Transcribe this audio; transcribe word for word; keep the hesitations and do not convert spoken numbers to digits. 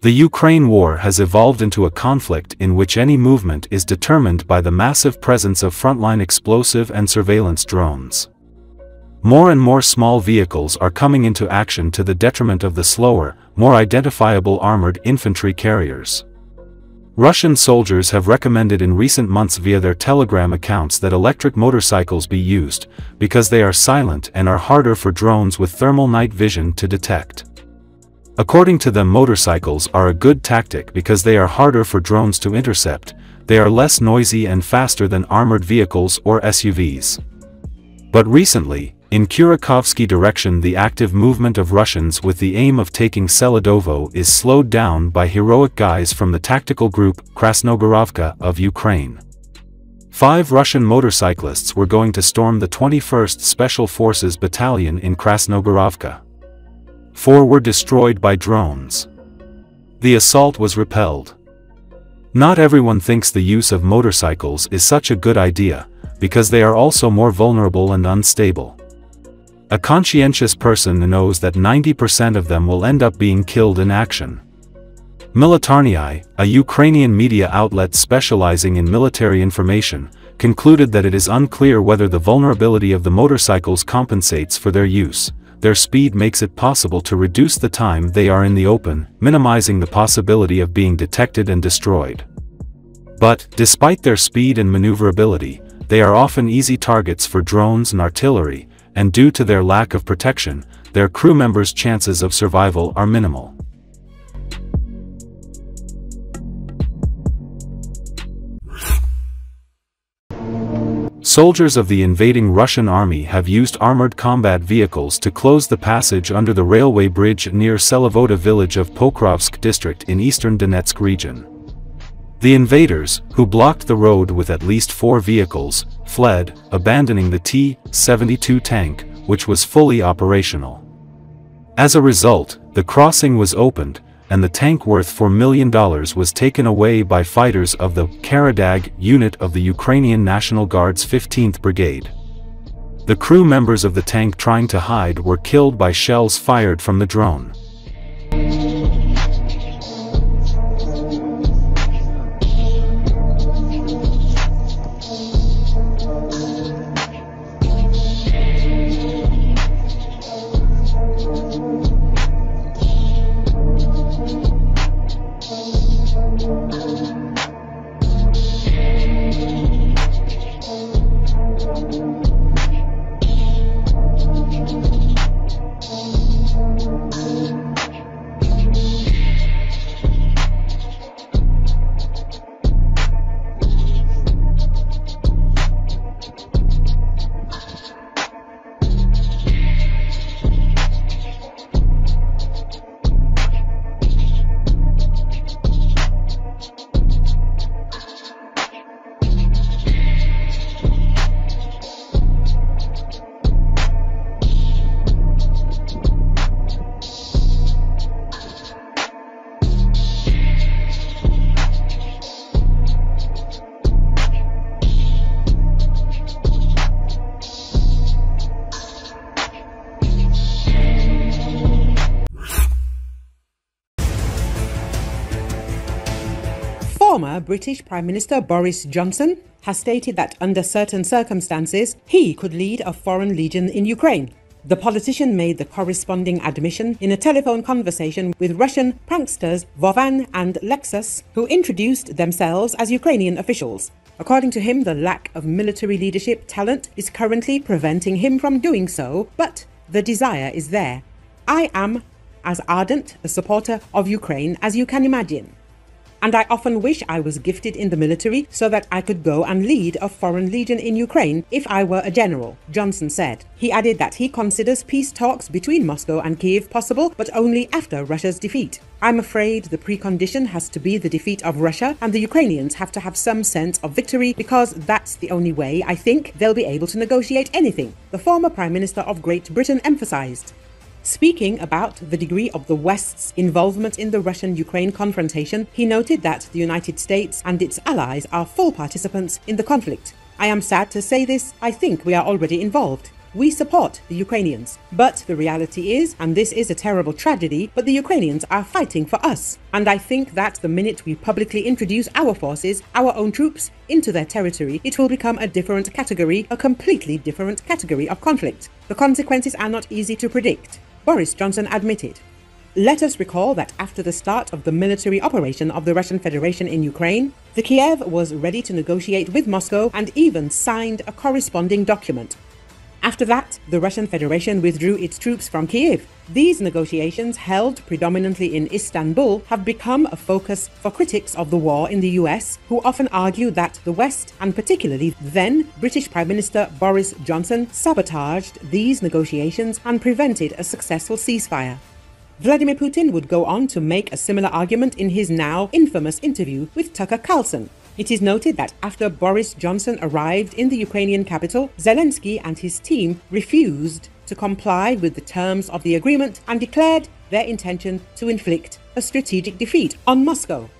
The Ukraine war has evolved into a conflict in which any movement is determined by the massive presence of frontline explosive and surveillance drones. More and more small vehicles are coming into action to the detriment of the slower, more identifiable armored infantry carriers. Russian soldiers have recommended in recent months via their Telegram accounts that electric motorcycles be used, because they are silent and are harder for drones with thermal night vision to detect. According to them, motorcycles are a good tactic because they are harder for drones to intercept, they are less noisy and faster than armored vehicles or S U Vs. But recently, in Kurakhovsky direction, the active movement of Russians with the aim of taking Selidovo is slowed down by heroic guys from the tactical group Krasnogorovka of Ukraine. Five Russian motorcyclists were going to storm the twenty-first Special Forces Battalion in Krasnogorovka. Four were destroyed by drones. The assault was repelled. Not everyone thinks the use of motorcycles is such a good idea, because they are also more vulnerable and unstable. A conscientious person knows that ninety percent of them will end up being killed in action. Militarnyi, a Ukrainian media outlet specializing in military information, concluded that it is unclear whether the vulnerability of the motorcycles compensates for their use. Their speed makes it possible to reduce the time they are in the open, minimizing the possibility of being detected and destroyed. But, despite their speed and maneuverability, they are often easy targets for drones and artillery, and due to their lack of protection, their crew members' chances of survival are minimal. Soldiers of the invading Russian army have used armored combat vehicles to close the passage under the railway bridge near Selidovo village of Pokrovsk district in eastern Donetsk region. The invaders, who blocked the road with at least four vehicles, fled, abandoning the T seventy-two tank, which was fully operational. As a result, the crossing was opened, and the tank worth four million dollars was taken away by fighters of the Karadag unit of the Ukrainian National Guard's fifteenth Brigade. The crew members of the tank trying to hide were killed by shells fired from the drone. Former British Prime Minister Boris Johnson has stated that under certain circumstances, he could lead a foreign legion in Ukraine. The politician made the corresponding admission in a telephone conversation with Russian pranksters Vovan and Lexus, who introduced themselves as Ukrainian officials. According to him, the lack of military leadership talent is currently preventing him from doing so, but the desire is there. I am as ardent a supporter of Ukraine as you can imagine. And I often wish I was gifted in the military so that I could go and lead a foreign legion in Ukraine if I were a general, Johnson said. He added that he considers peace talks between Moscow and Kyiv possible, but only after Russia's defeat. I'm afraid the precondition has to be the defeat of Russia, and the Ukrainians have to have some sense of victory, because that's the only way I think they'll be able to negotiate anything, the former Prime Minister of Great Britain emphasized. Speaking about the degree of the West's involvement in the Russian-Ukraine confrontation, he noted that the United States and its allies are full participants in the conflict. I am sad to say this, I think we are already involved. We support the Ukrainians. But the reality is, and this is a terrible tragedy, but the Ukrainians are fighting for us. And I think that the minute we publicly introduce our forces, our own troops, into their territory, it will become a different category, a completely different category of conflict. The consequences are not easy to predict, Boris Johnson admitted. Let us recall that after the start of the military operation of the Russian Federation in Ukraine, the Kiev was ready to negotiate with Moscow and even signed a corresponding document. After that, the Russian Federation withdrew its troops from Kyiv. These negotiations, held predominantly in Istanbul, have become a focus for critics of the war in the U S, who often argue that the West, and particularly then British Prime Minister Boris Johnson, sabotaged these negotiations and prevented a successful ceasefire. Vladimir Putin would go on to make a similar argument in his now infamous interview with Tucker Carlson. It is noted that after Boris Johnson arrived in the Ukrainian capital, Zelensky and his team refused to comply with the terms of the agreement and declared their intention to inflict a strategic defeat on Moscow.